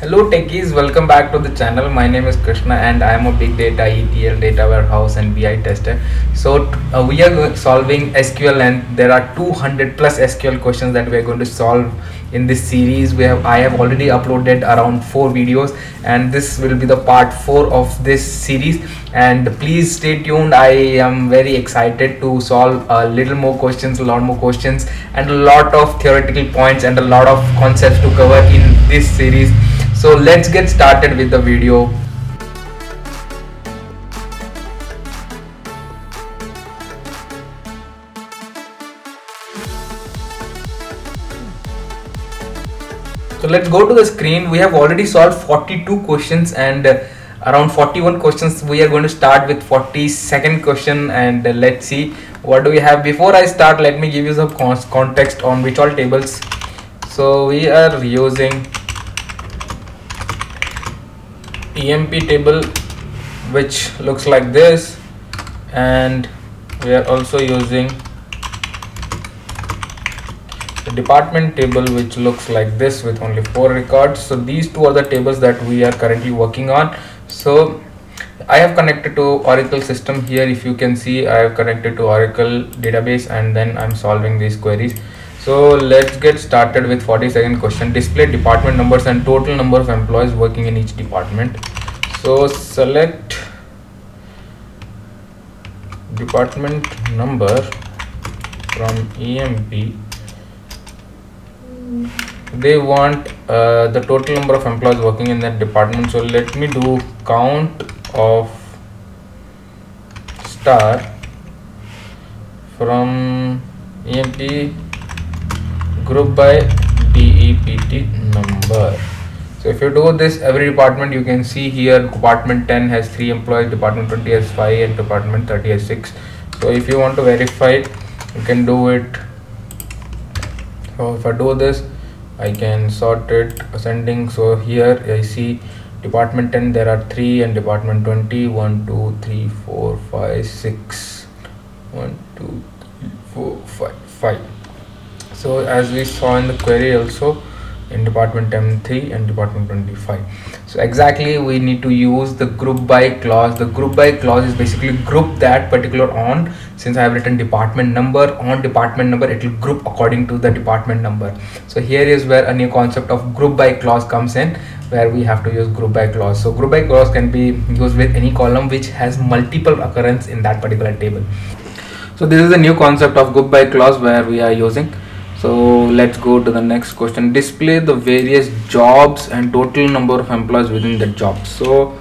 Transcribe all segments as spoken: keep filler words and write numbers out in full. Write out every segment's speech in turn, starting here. Hello techies, welcome back to the channel. My name is Krishna and I am a big data E T L data warehouse and B I tester. So uh, we are solving S Q L, and there are two hundred plus S Q L questions that we are going to solve in this series. We have I have already uploaded around four videos, and this will be the part four of this series. And please stay tuned. I am very excited to solve a little more questions, a lot more questions, and a lot of theoretical points and a lot of concepts to cover in this series. So let's get started with the video. So let's go to the screen. We have already solved forty-two questions, and uh, around forty-one questions. We are going to start with forty-second question, and uh, let's see what do we have. Before I start, let me give you some con context on which all tables. So we are using E M P table, which looks like this, and we are also using the department table, which looks like this with only four records. So these two are the tables that we are currently working on. So I have connected to Oracle system here. If you can see, I have connected to Oracle database, and then I'm solving these queries. So let's get started with forty-second question. Display department numbers and total number of employees working in each department. So select department number from E M P. They want uh, the total number of employees working in that department. So let me do count of star from E M P group by D E P T number. So if you do this, every department, you can see here department ten has three employees, department twenty has five, and department thirty has six. So if you want to verify, you can do it. So if I do this, I can sort it ascending. So here I see department ten, there are three, and department twenty, one, two, three, four, five, six, one, two, three, four, five, five. So as we saw in the query also, in department ten, three and department twenty-five. So exactly, we need to use the group by clause. The group by clause is basically group that particular on. Since I have written department number on department number, it will group according to the department number. So here is where a new concept of group by clause comes in, where we have to use group by clause. So group by clause can be used with any column which has multiple occurrence in that particular table. So this is a new concept of group by clause where we are using. So let's go to the next question. Display the various jobs and total number of employees within the job. So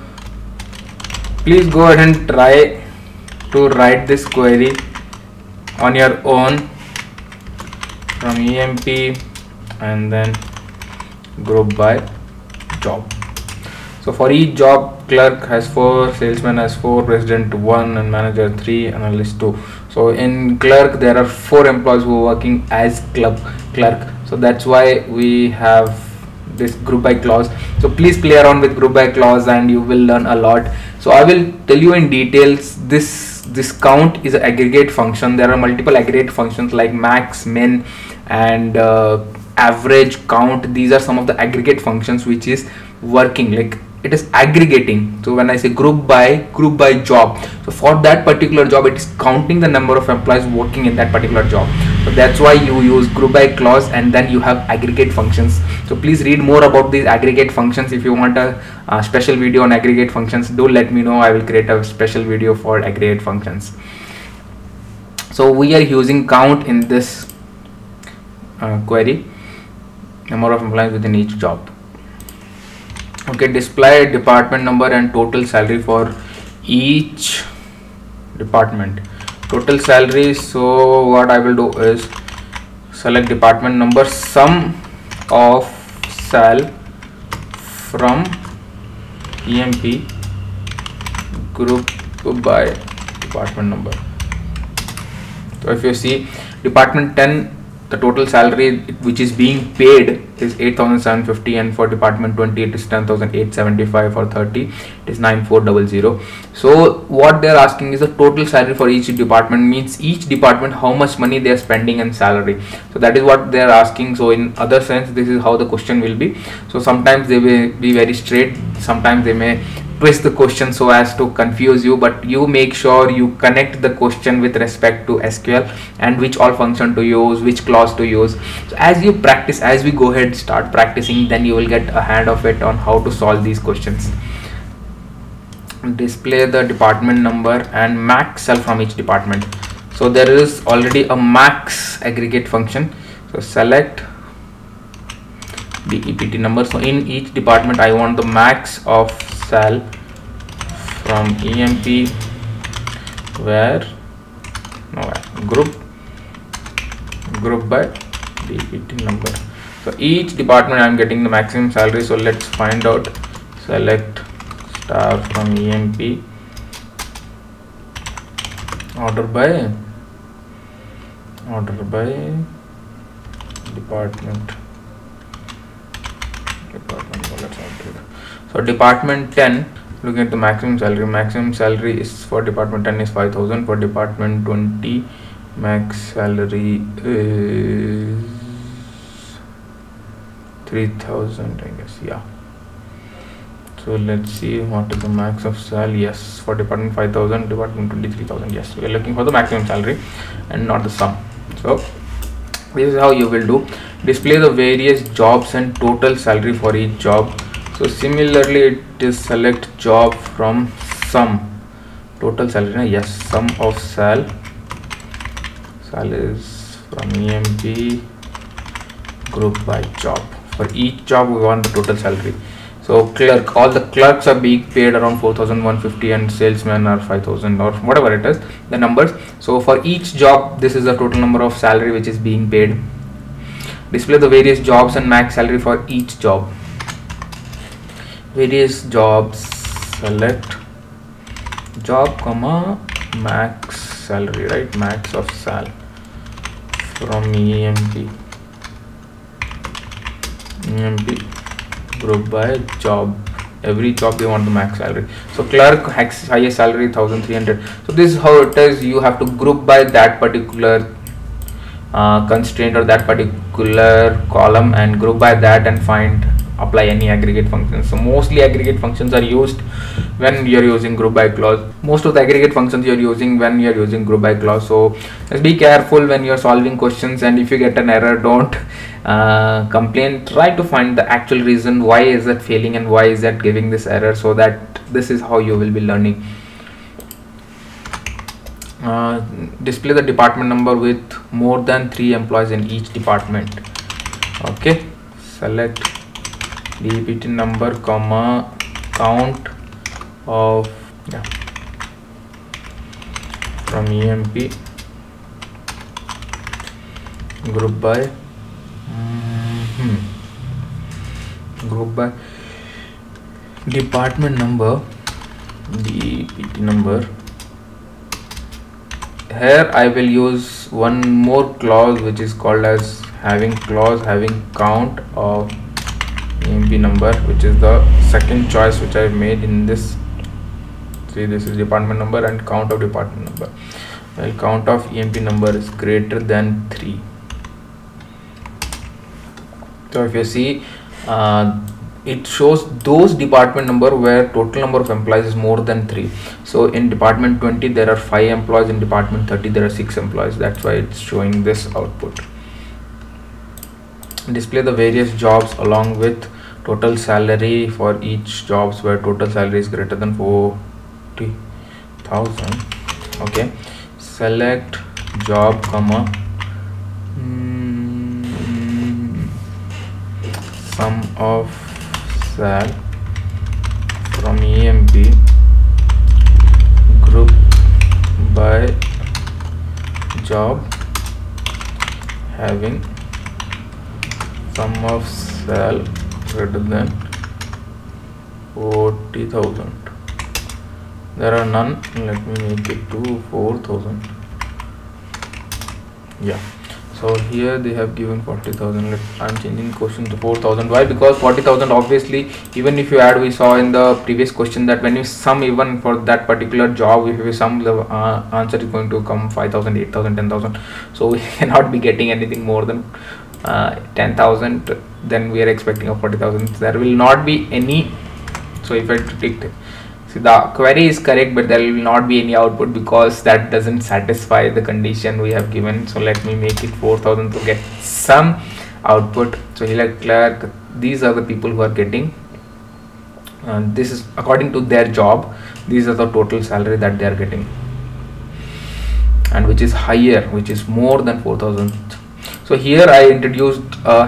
please go ahead and try to write this query on your own from E M P and then group by job. So for each job, clerk has four, salesman has four, resident one, and manager three, analyst two. So in clerk, there are four employees who are working as club clerk. So that's why we have this group by clause. So please play around with group by clause and you will learn a lot. So I will tell you in details. This this count is an aggregate function. There are multiple aggregate functions like max, min, and uh, average, count. These are some of the aggregate functions which is working, like it is aggregating. So when I say group by group by job, so for that particular job, it is counting the number of employees working in that particular job. So that's why you use group by clause, and then you have aggregate functions. So please read more about these aggregate functions. If you want a, a special video on aggregate functions, do let me know. I will create a special video for aggregate functions. So we are using count in this uh, query, number of employees within each job. Okay, display department number and total salary for each department. Total salary, so what I will do is select department number, sum of sal from E M P group by department number. So if you see department ten the total salary which is being paid is eight thousand seven hundred fifty, and for department twenty it is ten thousand eight hundred seventy-five, for thirty it is nine thousand four hundred. So what they are asking is the total salary for each department, means each department how much money they are spending in salary. So that is what they are asking. So in other sense, this is how the question will be. So sometimes they will be very straight, sometimes they may twist the question so as to confuse you, but you make sure you connect the question with respect to S Q L and which all function to use, which clause to use. So as you practice, as we go ahead start practicing, then you will get a hand of it on how to solve these questions. Display the department number and max cell from each department. So there is already a max aggregate function. So select the E P T number. So in each department I want the max of cell from E M P where no, group group by D E P T number. So each department I am getting the maximum salary. So let's find out. Select star from E M P, order by order by department. So department ten, look at the maximum salary. Maximum salary is for department ten is five thousand. For department twenty, max salary is three thousand, I guess. Yeah. So let's see what is the max of salary. Yes, for department five thousand, department twenty-three thousand. Yes, we are looking for the maximum salary and not the sum. So this is how you will do. Display the various jobs and total salary for each job. So similarly, it is select job from sum total salary. Na? Yes, sum of sal sal is from E M P group by job. For each job we want the total salary. So clerk, all the clerks are being paid around four thousand one hundred fifty and salesmen are five thousand or whatever it is, the numbers. So for each job, this is the total number of salary which is being paid. Display the various jobs and max salary for each job. Various jobs, select job comma max salary, right? Max of sal from E M P E M P group by job. Every job you want the max salary. So clerk has highest salary thirteen hundred. So this is how it is. You have to group by that particular uh, constraint or that particular column and group by that and find, apply any aggregate functions. So mostly aggregate functions are used when you are using group by clause. Most of the aggregate functions you are using when you are using group by clause. So just be careful when you are solving questions, and if you get an error, don't uh, complain. Try to find the actual reason why is that failing and why is that giving this error, so that this is how you will be learning. Uh, display the department number with more than three employees in each department. Okay, select D E P T number comma count of yeah, from E M P group by mm-hmm, group by department number D E P T number. Here I will use one more clause which is called as having clause, having count of E M P number, which is the second choice which I made in this. See, this is department number and count of department number. Well, count of E M P number is greater than three. So if you see, uh, it shows those department number where total number of employees is more than three. So in department twenty there are five employees, in department thirty there are six employees. That's why it's showing this output. Display the various jobs along with total salary for each jobs where total salary is greater than forty thousand. Okay, select job comma mm, sum of sal from E M P group by job having sum of sal greater than forty thousand. There are none. Let me make it to four thousand. Yeah. So here they have given forty thousand. I'm changing question to four thousand. Why? Because forty thousand obviously, even if you add, we saw in the previous question that when you sum even for that particular job, if you sum the uh, answer is going to come five thousand, eight thousand, ten thousand. So we cannot be getting anything more than uh, ten thousand. Then we are expecting a forty thousand. There will not be any. So if I tick, see, the query is correct, but there will not be any output because that doesn't satisfy the condition we have given. So let me make it four thousand to get some output. So here, clerk, these are the people who are getting, and this is according to their job. These are the total salary that they are getting, and which is higher, which is more than four thousand. So here I introduced uh,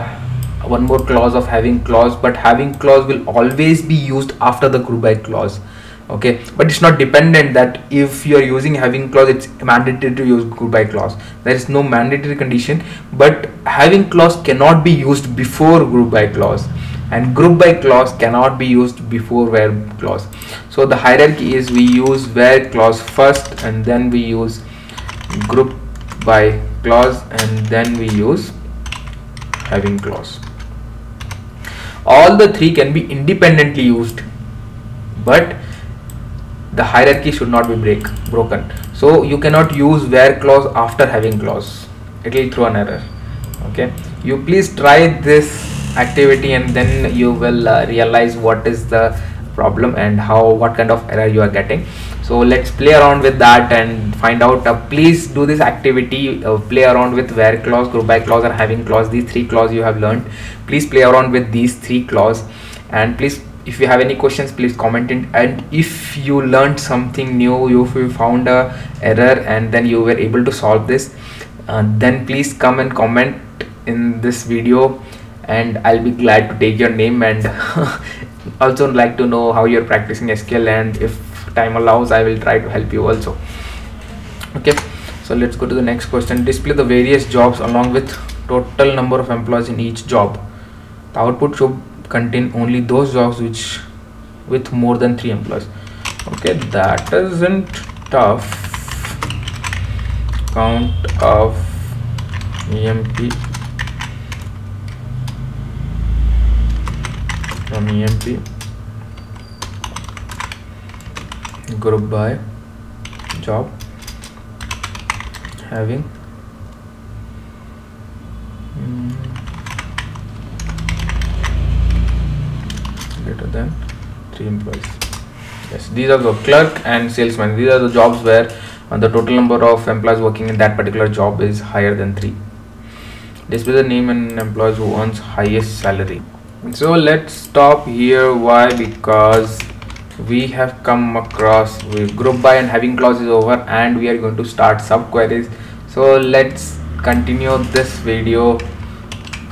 one more clause of having clause, but having clause will always be used after the group by clause, okay? But it's not dependent that if you are using having clause, it's mandatory to use group by clause. There is no mandatory condition, but having clause cannot be used before group by clause, and group by clause cannot be used before where clause. So the hierarchy is we use where clause first, and then we use group by clause, and then we use having clause. All the three can be independently used, but the hierarchy should not be break broken. So you cannot use where clause after having clause. It will throw an error. Okay, you please try this activity, and then you will uh, realize what is the problem and how, what kind of error you are getting. So let's play around with that and find out. Uh, please do this activity, uh, play around with where clause, group by clause, and having clause. These three clauses you have learned. Please play around with these three clauses, and please, if you have any questions, please comment it. And if you learned something new, if you found a error and then you were able to solve this, uh, then please come and comment in this video, and I'll be glad to take your name, and also like to know how you're practicing S Q L, and if time allows, I will try to help you also. Okay, so let's go to the next question. Display the various jobs along with total number of employees in each job. The output should contain only those jobs which with more than three employees. Okay, that isn't tough. Count of E M P from E M P group by job, having mm, greater than three employees. Yes, these are the clerk and salesman. These are the jobs where uh, the total number of employees working in that particular job is higher than three. Display the name and employees who earns highest salary. So let's stop here. Why? Because we have come across with group by and having clause is over, and we are going to start sub queries. So let's continue this video,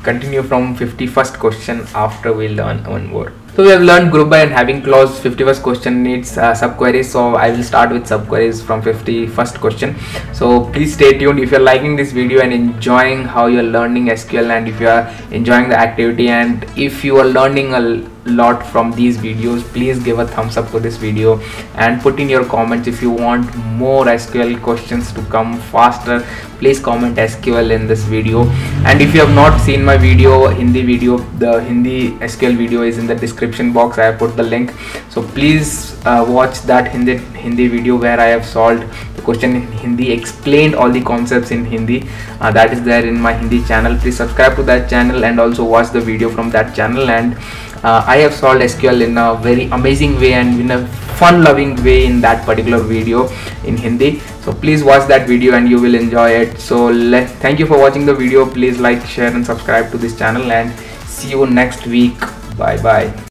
continue from fifty-first question after we learn one more. So we have learned group by and having clause. fifty-first question needs uh, sub queries, so I will start with sub queries from fifty-first question. So please stay tuned. If you are liking this video and enjoying how you are learning S Q L, and if you are enjoying the activity, and if you are learning a lot from these videos, please give a thumbs up for this video and put in your comments. If you want more S Q L questions to come faster, please comment S Q L in this video. And if you have not seen my video, Hindi video, the Hindi S Q L video is in the description box. I have put the link, so please uh, watch that Hindi Hindi video where I have solved the question in Hindi, explained all the concepts in Hindi. Uh, that is there in my Hindi channel. Please subscribe to that channel and also watch the video from that channel. And Uh, I have solved S Q L in a very amazing way and in a fun loving way in that particular video in Hindi. So please watch that video and you will enjoy it. So let thank you for watching the video. Please like, share and subscribe to this channel, and see you next week. Bye bye.